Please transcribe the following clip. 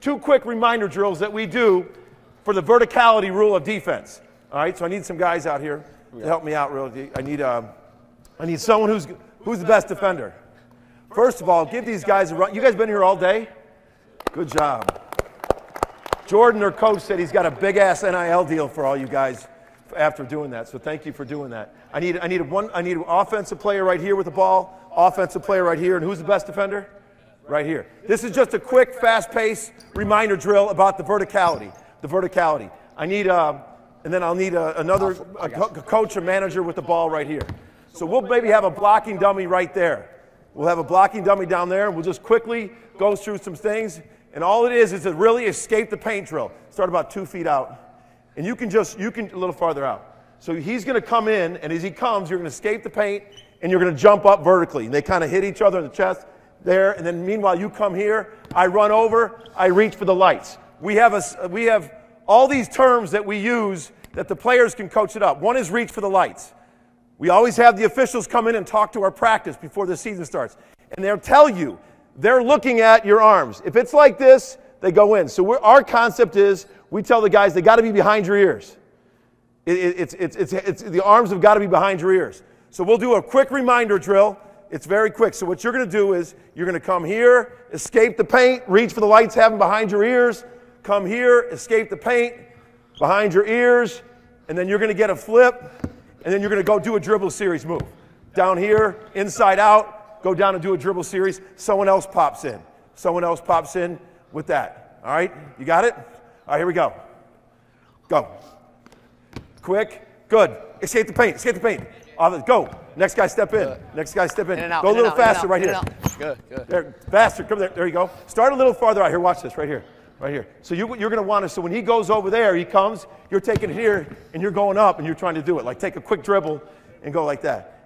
two quick reminder drills that we do for the verticality rule of defense. All right, so I need some guys out here to help me out really. I need someone who's the best defender. First of all, give these guys a run. You guys been here all day? Good job. Jordan, their coach, said he's got a big-ass NIL deal for all you guys after doing that, so thank you for doing that. I need an offensive player right here with the ball, offensive player right here, and who's the best defender? Right here. This is just a quick, fast-paced reminder drill about the verticality. The verticality. I need, and then I'll need another coach or manager with the ball right here. So we'll maybe have a blocking dummy right there. We'll have a blocking dummy down there, and we'll just quickly go through some things. And all it is to really escape the paint drill. Start about 2 feet out. And you can a little farther out. So he's going to come in, and as he comes, you're going to escape the paint, and you're going to jump up vertically. And they kind of hit each other in the chest there. And then meanwhile, you come here. I run over. I reach for the lights. We have all these terms that we use that the players can coach it up. One is reach for the lights. We always have the officials come in and talk to our practice before the season starts. And they'll tell you. They're looking at your arms. If it's like this, they go in. So our concept is we tell the guys they got to be behind your ears. The arms have got to be behind your ears. So we'll do a quick reminder drill. It's very quick. So what you're going to do is you're going to come here, escape the paint, reach for the lights, have them behind your ears. Come here, escape the paint, behind your ears, and then you're going to get a flip, and then you're going to go do a dribble series move. Down here, inside out. Go down and do a dribble series. Someone else pops in. Someone else pops in with that. All right? You got it? All right, here we go. Go. Quick. Good. Escape the paint. Escape the paint. Go. Next guy step in. Good. Next guy step in. Go a little faster right here. Good, good. There, faster. Come there. There you go. Start a little farther out here. Watch this right here. Right here. So you're going to want to, so when he goes over there, he comes, you're taking it here, and you're going up, and you're trying to do it. Like take a quick dribble and go like that.